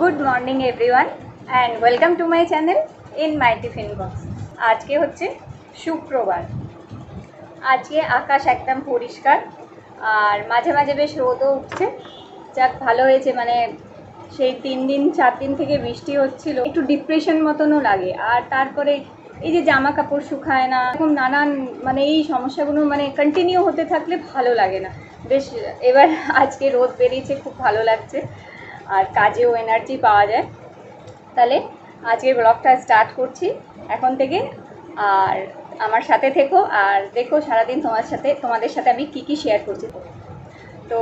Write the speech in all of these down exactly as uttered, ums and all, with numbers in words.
Good morning everyone and welcome to my channel in my tiffin box. आज के হচ্ছে শুক্রবার। আজকে আকাশ একদম পরিষ্কার আর মাঝে মাঝে বেশ রোদও উঠছে। যাক ভালো হয়েছে, মানে সেই তিন দিন চার দিন থেকে বৃষ্টি হচ্ছিল, একটু ডিপ্রেশন মতনও লাগে। আর তারপরে এই যে জামা কাপড় শুকায় না, এরকম নানান মানে এই সমস্যাগুলো মানে কন্টিনিউ হতে থাকলে ভালো লাগে না। বেশ এবার আজকে রোদ বেরিয়েছে, খুব ভালো লাগছে আর কাজেও এনার্জি পাওয়া যায়। তাহলে আজকের ব্লগটা স্টার্ট করছি এখন থেকে। আর আমার সাথে থেকো আর দেখো সারাদিন তোমার সাথে তোমাদের সাথে আমি কি কি শেয়ার করছি। তো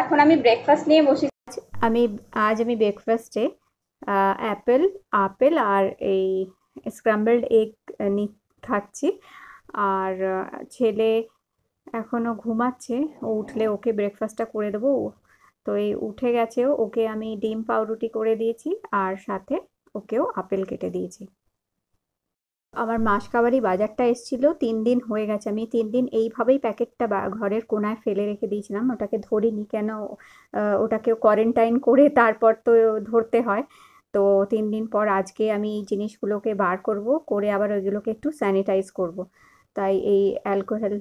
এখন আমি ব্রেকফাস্ট নিয়ে বসেছি। আমি আজ আমি ব্রেকফাস্টে অ্যাপেল আপেল আর এই স্ক্র্যাম্বলড এগ নি খাচ্ছি। আর ছেলে এখনও ঘুমাচ্ছে, উঠলে ওকে ব্রেকফাস্টটা করে দেবো। তো এই উঠে গেছে, ওকে আমি ডিম পাউরুটি করে দিয়েছি আর সাথে ওকেও আপেল কেটে দিয়েছি। আমার মাসকাবারি বাজারটা এসেছিল, তিন দিন হয়ে গেছে। আমি তিন দিন এইভাবেই প্যাকেটটা ঘরের কোনায় ফেলে রেখে দিয়েছিলাম, ওটাকে ধরিনি। কেন ওটাকেও কোয়ারেন্টাইন করে তারপর তো ধরতে হয়। তো তিন দিন পর আজকে আমি এই জিনিসগুলোকে বার করব, করে আবার ওইগুলোকে একটু স্যানিটাইজ করব। তাই এই alcohol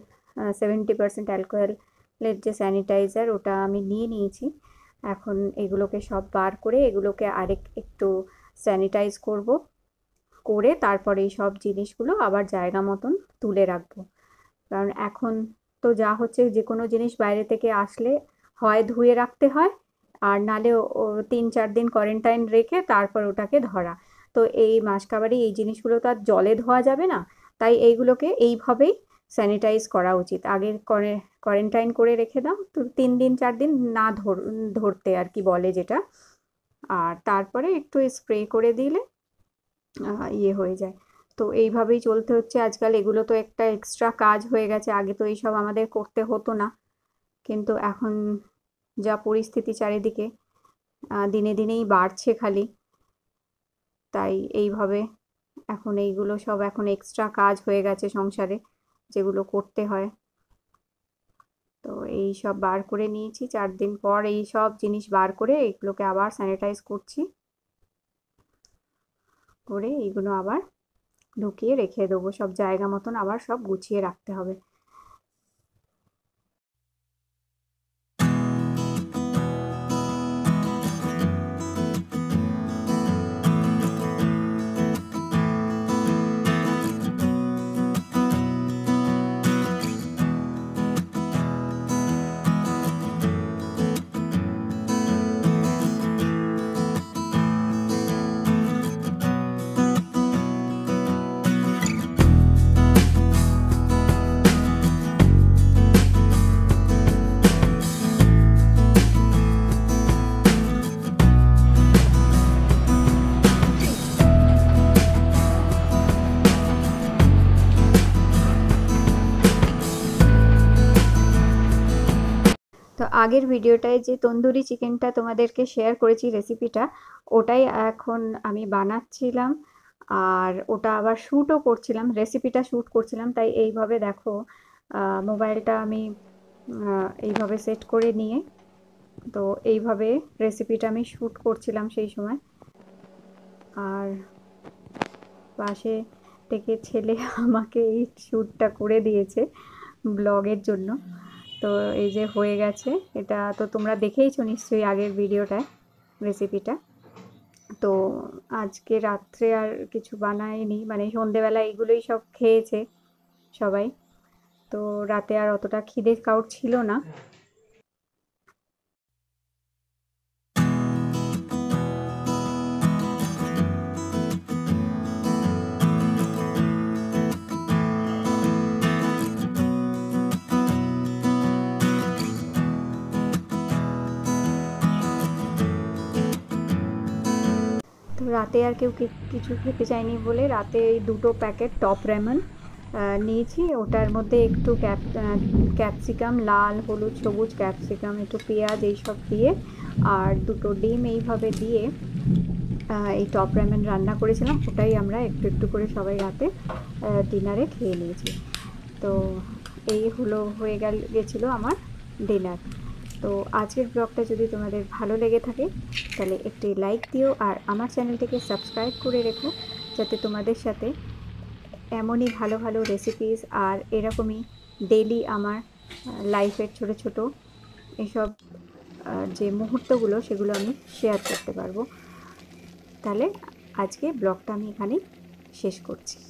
seventy percent alcohol plate যে স্যানিটাইজার ওটা আমি নিয়ে নিয়েছি। এখন এগুলোকে সব বার করে এগুলোকে আরেক একটু স্যানিটাইজ করব, করে তারপরে এই সব জিনিসগুলো আবার জায়গা মতন তুলে রাখবো। কারণ এখন তো যা হচ্ছে, যে কোনো জিনিস বাইরে থেকে আসলে হয় ধুয়ে রাখতে হয় আর নালে তিন চার দিন কোয়ারেন্টাইন রেখে তারপর ওটাকে ধরা। তো এই মাসকাবারি এই জিনিসগুলো তো আর জলে ধোয়া যাবে না, তাই এইগুলোকে এইভাবেই স্যানিটাইজ করা উচিত। আগে করে কোয়ারেন্টাইন করে রেখে দাও, তো তিন দিন চার দিন না ধর ধরতে আর কি বলে যেটা। আর তারপরে একটু স্প্রে করে দিলে ইয়ে হয়ে যায়। তো এইভাবেই চলতে হচ্ছে আজকাল। এগুলো তো একটা এক্সট্রা কাজ হয়ে গেছে, আগে তো এইসব আমাদের করতে হতো না। কিন্তু এখন যা পরিস্থিতি চারিদিকে দিনে দিনেই বাড়ছে খালি, তাই এইভাবে এখন এইগুলো সব এখন এক্সট্রা কাজ হয়ে গেছে সংসারে, যেগুলো করতে হয়। তো এই সব বার করে নিয়েছি, চার দিন পর এই সব জিনিস বার করে এগুলোকে আবার স্যানিটাইজ করছি, করে এইগুলো আবার ঢুকিয়ে রেখে দেবো। সব জায়গা মতন আবার সব গুছিয়ে রাখতে হবে। তো আগের ভিডিওটায় যে তন্দুরি চিকেনটা তোমাদেরকে শেয়ার করেছি রেসিপিটা, ওটাই এখন আমি বানাচ্ছিলাম আর ওটা আবার শ্যুটও করছিলাম, রেসিপিটা শ্যুট করছিলাম। তাই এইভাবে দেখো মোবাইলটা আমি এইভাবে সেট করে নিয়ে তো এইভাবে রেসিপিটা আমি শ্যুট করছিলাম সেই সময়। আর পাশে থেকে ছেলে আমাকে এই শ্যুটটা করে দিয়েছে ব্লগের জন্য। তো এই যে হয়ে গেছে, এটা তো তোমরা দেখেইছো নিশ্চয়ই আগের ভিডিওটায় রেসিপিটা। তো আজকে রাত্রে আর কিছু বানাইনি, মানে সন্ধেবেলা এগুলোই সব খেয়েছে সবাই। তো রাতে আর অতটা খিদে কাউর ছিল না। রাতে আর কেউ কিছু খেতে চাইনি বলে রাতে এই দুটো প্যাকেট টপ রেমন নিয়েছি। ওটার মধ্যে একটু ক্যাপ ক্যাপসিকাম লাল হলুদ সবুজ ক্যাপসিকাম, একটু পেঁয়াজ এইসব দিয়ে আর দুটো ডিম এইভাবে দিয়ে এই টপ রেমন রান্না করেছিলাম। ওটাই আমরা একটু একটু করে সবাই রাতে ডিনারে খেয়ে নিয়েছি। তো এই হলো হয়ে গেল গেছিলো আমার ডিনার। तो आजकेर ब्लगटा जोदि तोमादेर भालो लेगे थाके ताहले एकटी लाइक दिओ और आमार चैनलटिके सबस्क्राइब करे रेखो जाते तोमादेर साथे एमोनी भालो भालो रेसिपिज और एरकमई डेली आमार लाइफेर छोटो छोटो एसब जे मुहूर्तगुलो सेगुलो आमी शेयर करते पारबो। ताहले आजके ब्लगटा आमी एखानेई शेष करছি।